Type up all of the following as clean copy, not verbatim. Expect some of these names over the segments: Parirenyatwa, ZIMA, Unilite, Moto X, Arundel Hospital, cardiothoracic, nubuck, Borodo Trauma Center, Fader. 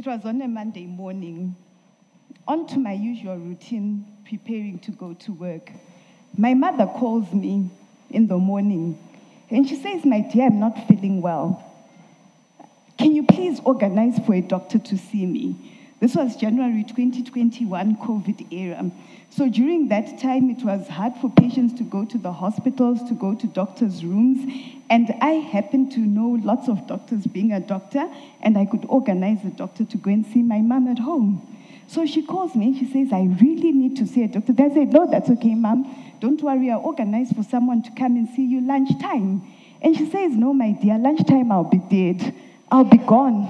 it was on a Monday morning, onto my usual routine, preparing to go to work. My mother calls me in the morning, and she says, "My dear, I'm not feeling well. Can you please organize for a doctor to see me?" This was January 2021 COVID era. So during that time, it was hard for patients to go to the hospitals, to go to doctors' rooms. And I happened to know lots of doctors, being a doctor, and I could organize a doctor to go and see my mom at home. So she calls me and she says, "I really need to see a doctor." I said, "No, that's okay, Mom. Don't worry, I'll organize for someone to come and see you lunchtime." And she says, "No, my dear, lunchtime I'll be dead. I'll be gone.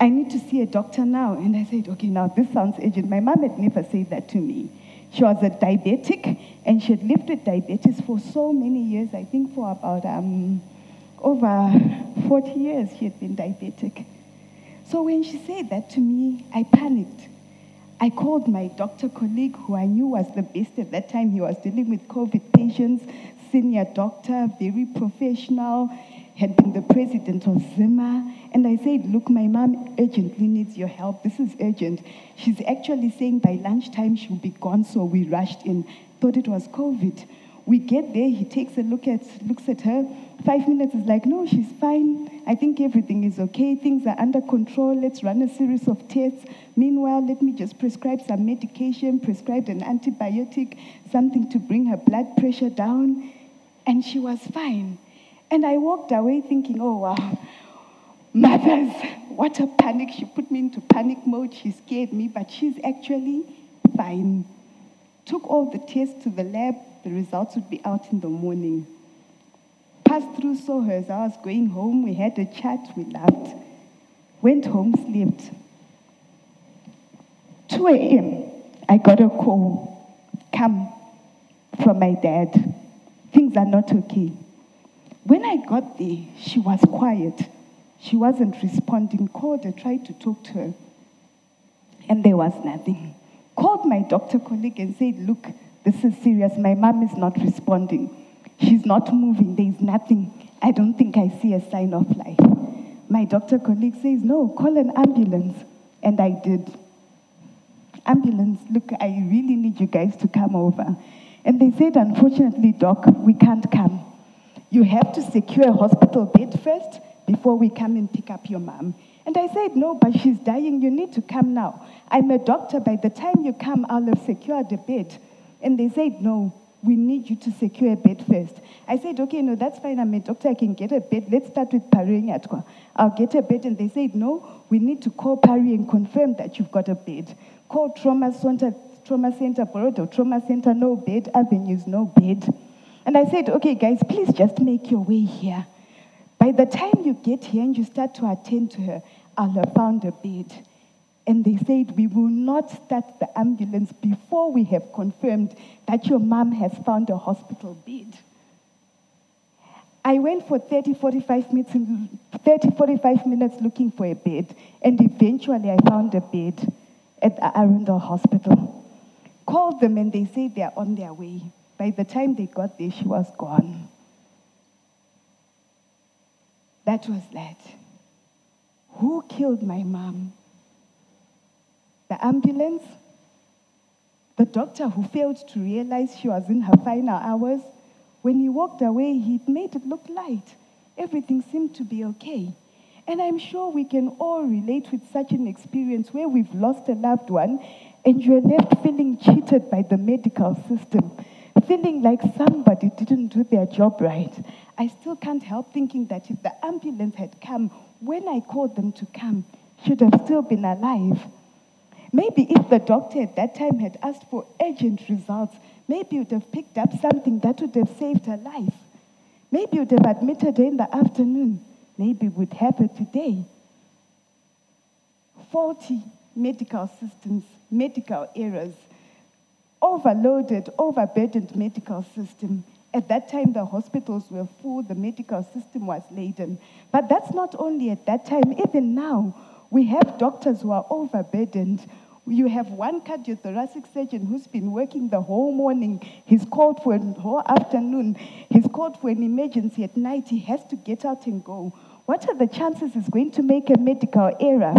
I need to see a doctor now." And I said, okay, now this sounds urgent. My mom had never said that to me. She was a diabetic, and she had lived with diabetes for so many years, I think for about over 40 years she had been diabetic. So when she said that to me, I panicked. I called my doctor colleague, who I knew was the best at that time. He was dealing with COVID patients, senior doctor, very professional, had been the president of ZIMA. And I said, "Look, my mom urgently needs your help. This is urgent. She's actually saying by lunchtime she'll be gone," so we rushed in. Thought it was COVID. We get there, he takes a look at, looks at her. 5 minutes is like, "No, she's fine. I think everything is okay. Things are under control. Let's run a series of tests. Meanwhile, let me just prescribe some medication," prescribed an antibiotic, something to bring her blood pressure down. And she was fine. And I walked away thinking, oh, wow, mothers, what a panic. She put me into panic mode. She scared me, but she's actually fine. Took all the tests to the lab. The results would be out in the morning. Passed through, saw her as I was going home. We had a chat, we laughed. Went home, slept. 2 a.m., I got a call, "Come," from my dad. "Things are not okay." When I got there, she was quiet. She wasn't responding. Called her, tried to talk to her, and there was nothing. Called my doctor colleague and said, "Look, this is serious. My mom is not responding. She's not moving. There's nothing. I don't think I see a sign of life." My doctor colleague says, "No, call an ambulance." And I did. "Ambulance, look, I really need you guys to come over." And they said, "Unfortunately, doc, we can't come. You have to secure a hospital bed first before we come and pick up your mom." And I said, "No, but she's dying. You need to come now. I'm a doctor. By the time you come, I'll have secured a bed." And they said, "No, we need you to secure a bed first." I said, "Okay, no, that's fine. I'm a doctor. I can get a bed. Let's start with Parirenyatwa. I'll get a bed." And they said, "No, we need to call Pari and confirm that you've got a bed. Call Trauma Center, Borodo Trauma Center, no bed. Avenues, no bed." And I said, "Okay, guys, please just make your way here. By the time you get here and you start to attend to her, I'll have found a bed." And they said, "We will not start the ambulance before we have confirmed that your mom has found a hospital bed." I went for 30, 45 minutes looking for a bed, and eventually I found a bed at the Arundel Hospital. Called them and they said they are on their way. By the time they got there, she was gone. That was that. Who killed my mom? The ambulance, the doctor who failed to realize she was in her final hours. When he walked away, he made it look light. Everything seemed to be okay. And I'm sure we can all relate with such an experience where we've lost a loved one and you're left feeling cheated by the medical system, feeling like somebody didn't do their job right. I still can't help thinking that if the ambulance had come when I called them to come, she would have still been alive. Maybe if the doctor at that time had asked for urgent results, maybe you would have picked up something that would have saved her life. Maybe you would have admitted her in the afternoon. Maybe we'd have her today. Faulty medical systems, medical errors, overloaded, overburdened medical system. At that time, the hospitals were full, the medical system was laden. But that's not only at that time, even now. We have doctors who are overburdened. You have one cardiothoracic surgeon who's been working the whole morning. He's called for a whole afternoon. He's called for an emergency at night. He has to get out and go. What are the chances he's going to make a medical error?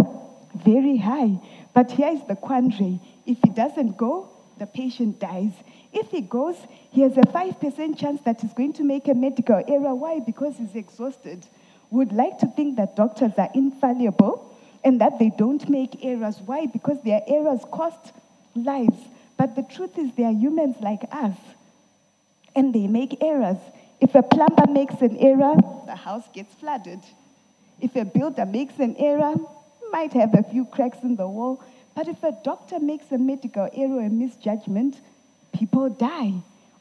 very high. But here is the quandary. If he doesn't go, the patient dies. If he goes, he has a 5% chance that he's going to make a medical error. Why? Because he's exhausted. We'd like to think that doctors are infallible and that they don't make errors. Why? Because their errors cost lives. But the truth is they are humans like us, and they make errors. If a plumber makes an error, the house gets flooded. If a builder makes an error, might have a few cracks in the wall. But if a doctor makes a medical error, a misjudgment, people die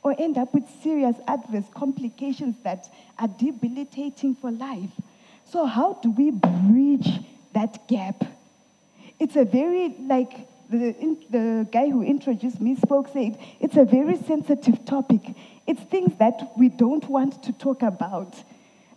or end up with serious adverse complications that are debilitating for life. So how do we bridge that gap? It's a very, like the guy who introduced me spoke said, it's a very sensitive topic. It's things that we don't want to talk about,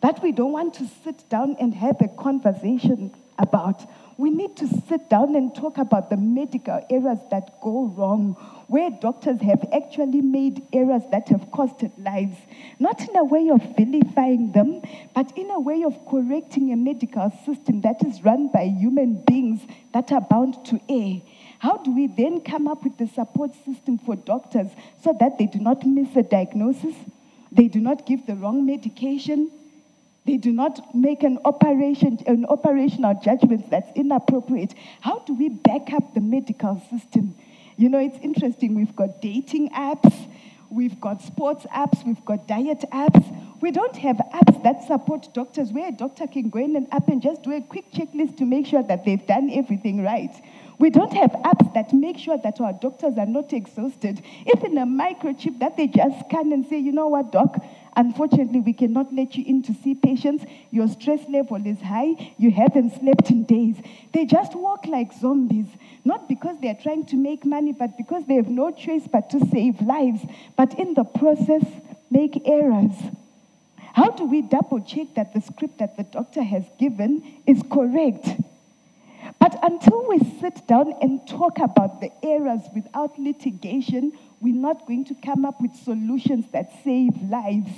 that we don't want to sit down and have a conversation about. We need to sit down and talk about the medical errors that go wrong, where doctors have actually made errors that have costed lives, not in a way of vilifying them, but in a way of correcting a medical system that is run by human beings that are bound to err. How do we then come up with the support system for doctors so that they do not miss a diagnosis, they do not give the wrong medication, they do not make an operational judgment that's inappropriate? How do we back up the medical system? You know, it's interesting. We've got dating apps. We've got sports apps. We've got diet apps. We don't have apps that support doctors, where a doctor can go in an app and just do a quick checklist to make sure that they've done everything right. We don't have apps that make sure that our doctors are not exhausted. Even a microchip that they just scan and say, you know what, doc? Unfortunately, we cannot let you in to see patients. Your stress level is high. You haven't slept in days. They just walk like zombies, not because they're trying to make money, but because they have no choice but to save lives, but in the process, make errors. How do we double-check that the script that the doctor has given is correct? But until we sit down and talk about the errors without litigation, we're not going to come up with solutions that save lives.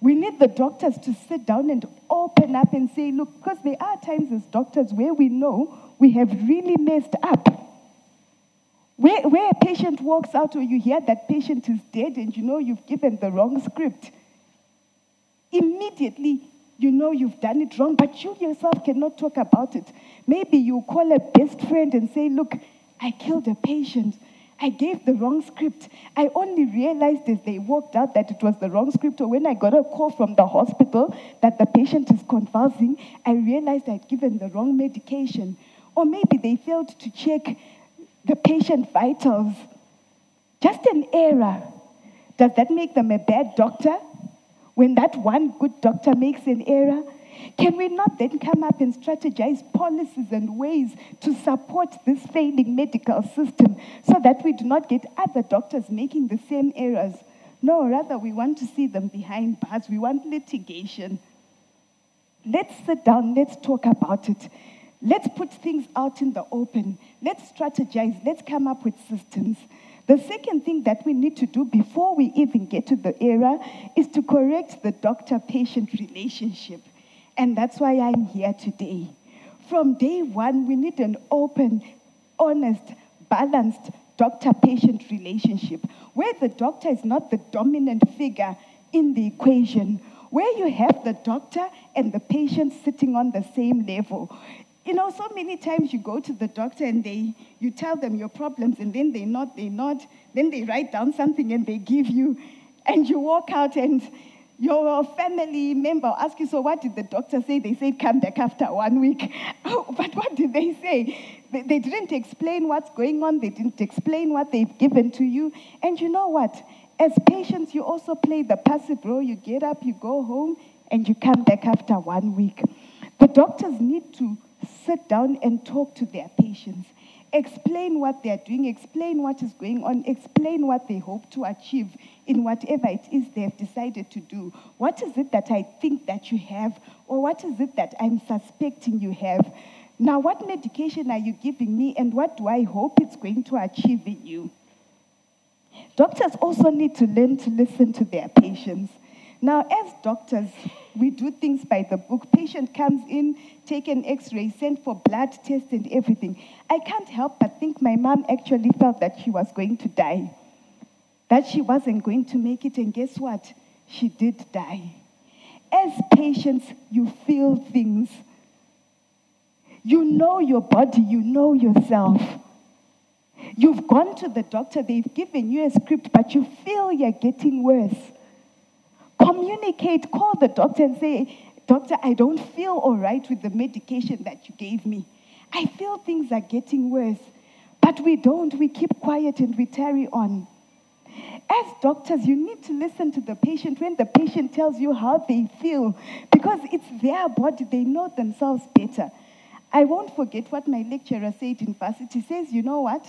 We need the doctors to sit down and open up and say, look, because there are times as doctors where we know we have really messed up. Where a patient walks out or you hear that patient is dead and you know you've given the wrong script, immediately you know you've done it wrong, but you yourself cannot talk about it. Maybe you call a best friend and say, look, I killed a patient. I gave the wrong script. I only realized as they walked out that it was the wrong script, or when I got a call from the hospital that the patient is convulsing, I realized I'd given the wrong medication. Or maybe they failed to check the patient vitals. Just an error. Does that make them a bad doctor? When that one good doctor makes an error, can we not then come up and strategize policies and ways to support this failing medical system so that we do not get other doctors making the same errors? No, rather we want to see them behind bars. We want litigation. Let's sit down. Let's talk about it. Let's put things out in the open. Let's strategize. Let's come up with systems. The second thing that we need to do before we even get to the error is to correct the doctor-patient relationship. And that's why I'm here today. From day one, we need an open, honest, balanced doctor-patient relationship, where the doctor is not the dominant figure in the equation, where you have the doctor and the patient sitting on the same level. You know, so many times you go to the doctor and you tell them your problems, and then they nod, then they write down something and they give you, and you walk out and your family member asks you, so what did the doctor say? They said, come back after 1 week. Oh, but what did they say? They didn't explain what's going on. They didn't explain what they've given to you. And you know what? As patients, you also play the passive role. You get up, you go home, and you come back after 1 week. The doctors need to sit down and talk to their patients. Explain what they're doing, explain what is going on, explain what they hope to achieve in whatever it is they've decided to do. What is it that I think that you have, or what is it that I'm suspecting you have? Now, what medication are you giving me, and what do I hope it's going to achieve in you? Doctors also need to learn to listen to their patients. Now, as doctors, We do things by the book. Patient comes in, take an x-ray, sent for blood test and everything. I can't help but think my mom actually felt that she was going to die, that she wasn't going to make it, and guess what? She did die. As patients, you feel things. You know your body, you know yourself. You've gone to the doctor, they've given you a script, but you feel you're getting worse. Communicate, call the doctor and say, "Doctor, I don't feel all right with the medication that you gave me. I feel things are getting worse." But we don't, we keep quiet and we tarry on. As doctors, you need to listen to the patient when the patient tells you how they feel, because it's their body, they know themselves better. I won't forget what my lecturer said in varsity. He says, you know what?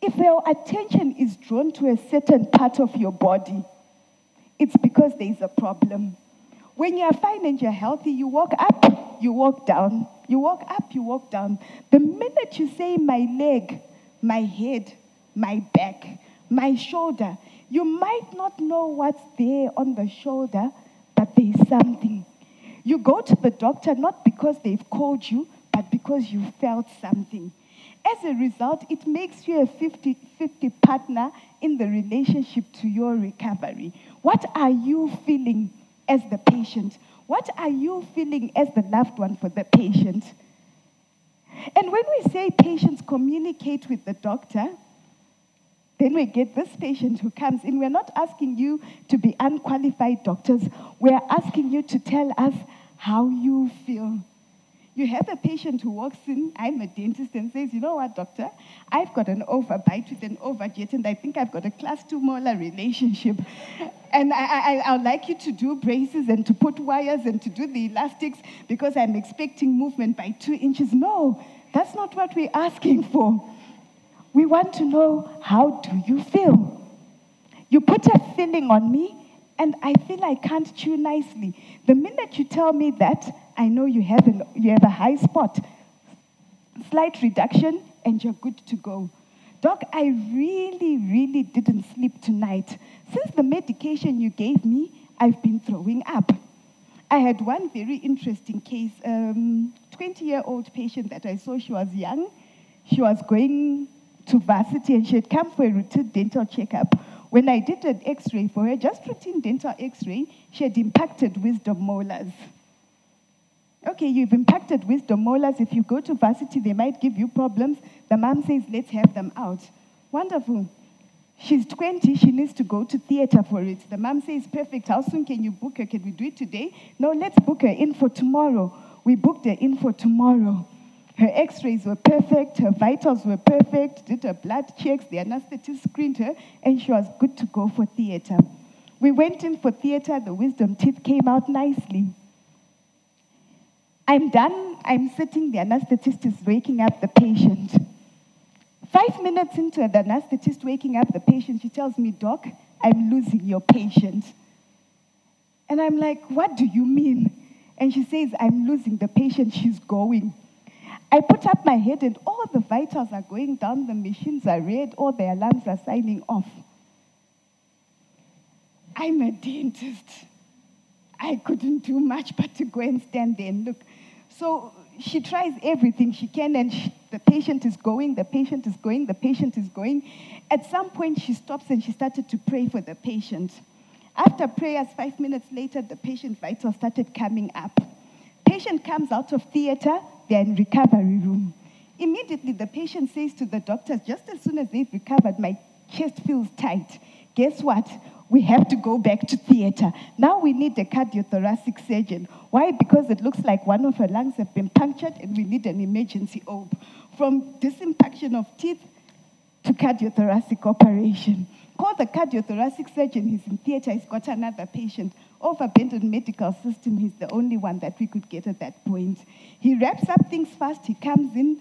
If your attention is drawn to a certain part of your body, it's because there's a problem. When you are fine and you're healthy, you walk up, you walk down. You walk up, you walk down. The minute you say my leg, my head, my back, my shoulder, you might not know what's there on the shoulder, but there's something. You go to the doctor not because they've called you, but because you felt something. As a result, it makes you a 50-50 partner in the relationship to your recovery. What are you feeling as the patient? What are you feeling as the loved one for the patient? And when we say patients communicate with the doctor, then we get this patient who comes in. We're not asking you to be unqualified doctors. We're asking you to tell us how you feel. You have a patient who walks in, I'm a dentist, and says, you know what, doctor? I've got an overbite with an overjet, and I think I've got a class 2 molar relationship. And I'd like you to do braces and to put wires and to do the elastics because I'm expecting movement by 2 inches. No, that's not what we're asking for. We want to know, how do you feel? You put a feeling on me, and I feel I can't chew nicely. The minute you tell me that, I know you have a high spot. Slight reduction, and you're good to go. Doc, I really, really didn't sleep tonight. Since the medication you gave me, I've been throwing up. I had one very interesting case, 20-year-old patient that I saw. She was young. She was going to varsity, and she had come for a routine dental checkup. When I did an x-ray for her, just routine dental x-ray, she had impacted wisdom molars. Okay, you've impacted wisdom molars. If you go to varsity, they might give you problems. The mom says, let's have them out. Wonderful. She's 20, she needs to go to theater for it. The mom says, perfect, how soon can you book her? Can we do it today? No, let's book her in for tomorrow. We booked her in for tomorrow. Her x-rays were perfect, her vitals were perfect, did her blood checks, the anesthetist screened her, and she was good to go for theater. We went in for theater, the wisdom teeth came out nicely. I'm done, I'm sitting, the anesthetist is waking up the patient. 5 minutes into the anesthetist waking up the patient, she tells me, Doc, I'm losing your patient. And I'm like, what do you mean? And she says, I'm losing the patient, she's going. I put up my head and all the vitals are going down, the machines are red, all the alarms are signing off. I'm a dentist. I couldn't do much but to go and stand there and look. So she tries everything she can, and the patient is going, the patient is going, the patient is going. At some point she stops and she started to pray for the patient. After prayers, 5 minutes later, the patient's vitals started coming up. Patient comes out of theater, they're in recovery room. Immediately, the patient says to the doctors, just as soon as they've recovered, my chest feels tight. Guess what? We have to go back to theater. Now we need a cardiothoracic surgeon. Why? Because it looks like one of her lungs have been punctured and we need an emergency OB. From disimpaction of teeth to cardiothoracic operation. Call the cardiothoracic surgeon, he's in theater, he's got another patient. Overburdened medical system, he's the only one that we could get at that point. He wraps up things fast, he comes in,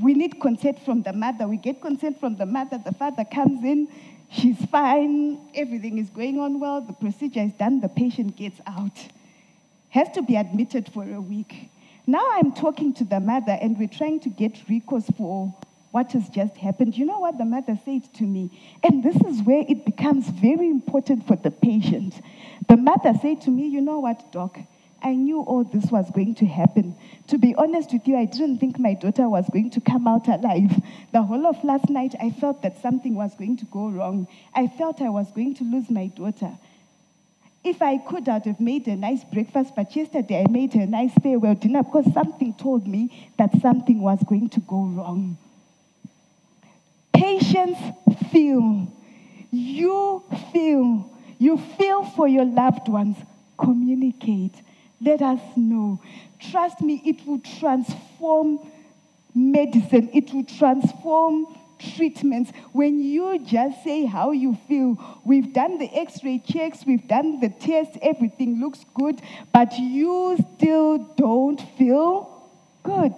we need consent from the mother, we get consent from the mother, the father comes in, she's fine, everything is going on well, the procedure is done, the patient gets out. Has to be admitted for a week. Now I'm talking to the mother and we're trying to get recourse for what has just happened. You know what the mother said to me? And this is where it becomes very important for the patient. The mother said to me, you know what, doc? I knew all this was going to happen. To be honest with you, I didn't think my daughter was going to come out alive. The whole of last night, I felt that something was going to go wrong. I felt I was going to lose my daughter. If I could, I'd have made a nice breakfast, but yesterday I made a nice farewell dinner because something told me that something was going to go wrong. Patients feel. You feel. You feel for your loved ones. Communicate. Let us know. Trust me, it will transform medicine. It will transform treatments. When you just say how you feel, we've done the x-ray checks, we've done the tests, everything looks good, but you still don't feel good.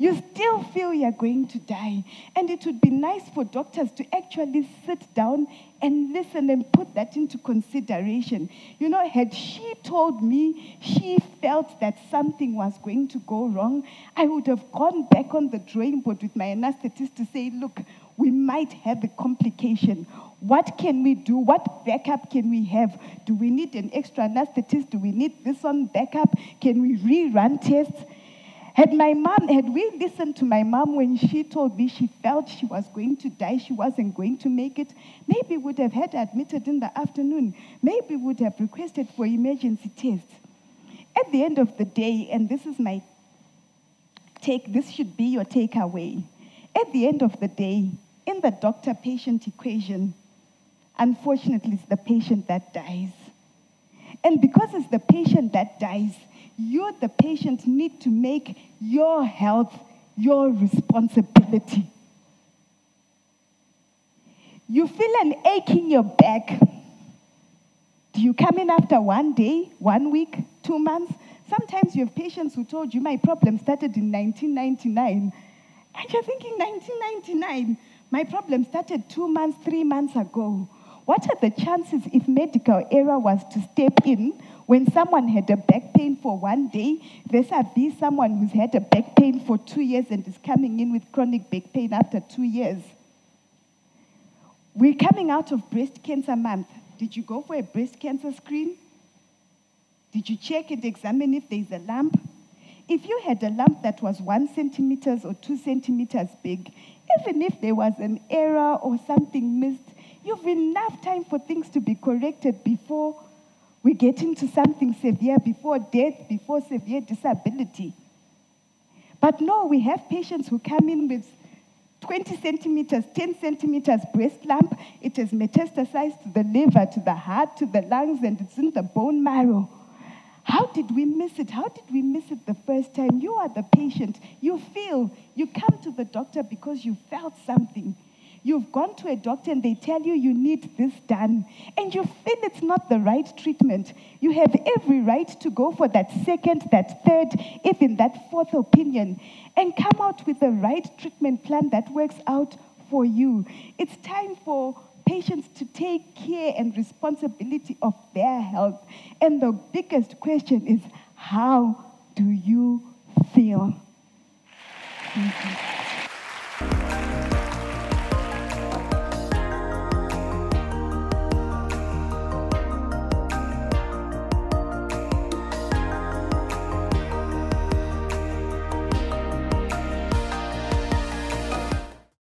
You still feel you're going to die. And it would be nice for doctors to actually sit down and listen and put that into consideration. You know, had she told me she felt that something was going to go wrong, I would have gone back on the drawing board with my anesthetist to say, look, we might have a complication. What can we do? What backup can we have? Do we need an extra anesthetist? Do we need this one backup? Can we rerun tests? Had we listened to my mom when she told me she felt she was going to die, she wasn't going to make it, maybe we would have had her admitted in the afternoon. Maybe we would have requested for emergency tests. At the end of the day, and this is my take, this should be your takeaway. At the end of the day, in the doctor-patient equation, unfortunately, it's the patient that dies. And because it's the patient that dies, you, the patient, need to make your health your responsibility. You feel an ache in your back. Do you come in after 1 day, 1 week, 2 months? Sometimes you have patients who told you, my problem started in 1999. And you're thinking, 1999? My problem started 2 months, 3 months ago. What are the chances if medical error was to step in when someone had a back pain for 1 day vis-a-vis someone who's had a back pain for 2 years and is coming in with chronic back pain after 2 years? We're coming out of breast cancer month. Did you go for a breast cancer screen? Did you check and examine if there's a lump? If you had a lump that was 1 centimeter or 2 centimeters big, even if there was an error or something missed, you've enough time for things to be corrected before we get into something severe, before death, before severe disability. But no, we have patients who come in with 20 centimeters, 10 centimeters breast lump. It has metastasized to the liver, to the heart, to the lungs, and it's in the bone marrow. How did we miss it? How did we miss it the first time? You are the patient. You feel. You come to the doctor because you felt something. You've gone to a doctor and they tell you you need this done. And you feel it's not the right treatment. You have every right to go for that second, that third, even that fourth opinion. And come out with the right treatment plan that works out for you. It's time for patients to take care and responsibility of their health. And the biggest question is, how do you feel?